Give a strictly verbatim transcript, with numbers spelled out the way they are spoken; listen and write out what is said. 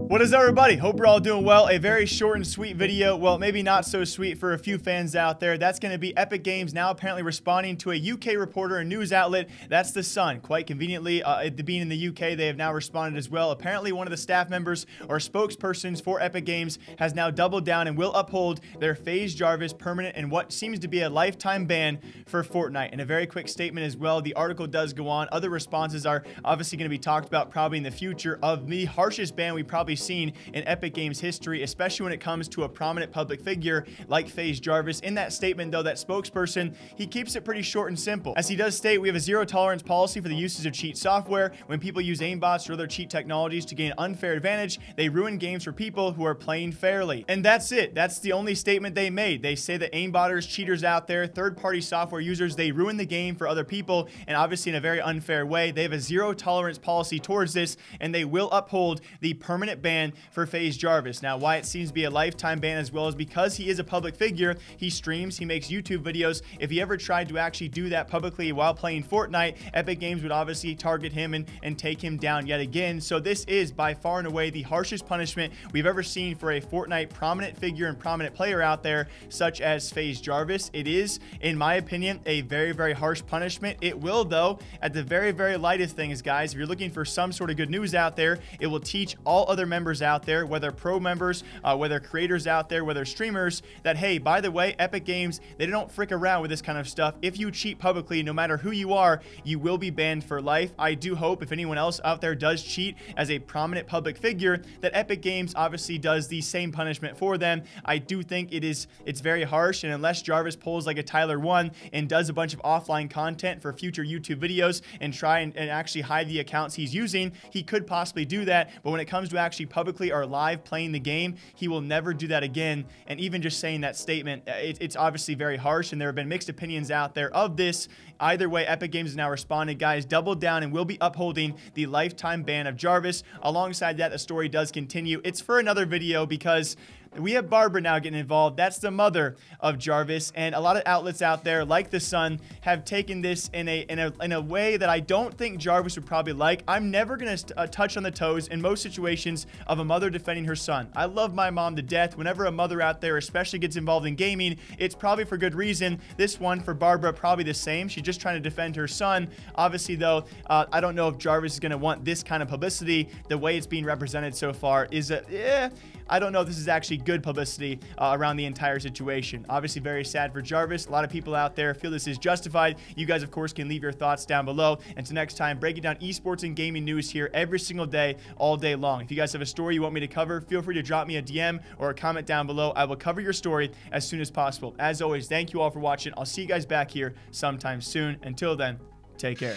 What is up, everybody? Hope we're all doing well. A very short and sweet video. Well, maybe not so sweet for a few fans out there. That's going to be Epic Games now apparently responding to a U K reporter and news outlet. That's The Sun. Quite conveniently, uh, being in the U K, they have now responded as well. Apparently, one of the staff members or spokespersons for Epic Games has now doubled down and will uphold their FaZe Jarvis permanent and what seems to be a lifetime ban for Fortnite. In a very quick statement as well, the article does go on. Other responses are obviously going to be talked about probably in the future of the harshest ban we probably seen in Epic Games history, especially when it comes to a prominent public figure like FaZe Jarvis. In that statement, though, that spokesperson, he keeps it pretty short and simple. As he does state, we have a zero tolerance policy for the usage of cheat software. When people use aimbots or other cheat technologies to gain unfair advantage, they ruin games for people who are playing fairly. And that's it. That's the only statement they made. They say that aimbotters, cheaters out there, third-party software users, they ruin the game for other people, and obviously in a very unfair way. They have a zero tolerance policy towards this, and they will uphold the permanent ban ban for FaZe Jarvis. Now, why it seems to be a lifetime ban as well is because he is a public figure. He streams, he makes YouTube videos. If he ever tried to actually do that publicly while playing Fortnite, Epic Games would obviously target him and, and take him down yet again. So this is by far and away the harshest punishment we've ever seen for a Fortnite prominent figure and prominent player out there, such as FaZe Jarvis. It is, in my opinion, a very, very harsh punishment. It will, though, at the very, very lightest things, guys, if you're looking for some sort of good news out there, it will teach all other members members out there, whether pro members, uh, whether creators out there, whether streamers, that, hey, by the way, Epic Games, they don't frick around with this kind of stuff. If you cheat publicly, no matter who you are, you will be banned for life. I do hope if anyone else out there does cheat as a prominent public figure, that Epic Games obviously does the same punishment for them. I do think it is, it's very harsh, and unless Jarvis pulls like a Tyler one and does a bunch of offline content for future YouTube videos and try and, and actually hide the accounts he's using, he could possibly do that. But when it comes to actually publicly or live playing the game, he will never do that again. And even just saying that statement, it, it's obviously very harsh, and there have been mixed opinions out there of this. Either way, Epic Games has now responded, guys, doubled down, and will be upholding the lifetime ban of Jarvis. Alongside that, the story does continue. It's for another video because we have Barbara now getting involved. That's the mother of Jarvis, and a lot of outlets out there, like The Sun, have taken this in a in a, in a way that I don't think Jarvis would probably like. I'm never going to uh, touch on the toes in most situations of a mother defending her son. I love my mom to death. Whenever a mother out there especially gets involved in gaming, it's probably for good reason. This one for Barbara, probably the same. She's just trying to defend her son. Obviously, though, uh, I don't know if Jarvis is going to want this kind of publicity. The way it's being represented so far is that, eh, I don't know if this is actually good publicity uh, around the entire situation. Obviously very sad for Jarvis. A lot of people out there feel this is justified. You guys, of course, can leave your thoughts down below. Until next time, breaking down esports and gaming news here every single day, all day long. If you guys have a story you want me to cover, feel free to drop me a D M or a comment down below. I will cover your story as soon as possible. As always, thank you all for watching. I'll see you guys back here sometime soon. Until then, take care.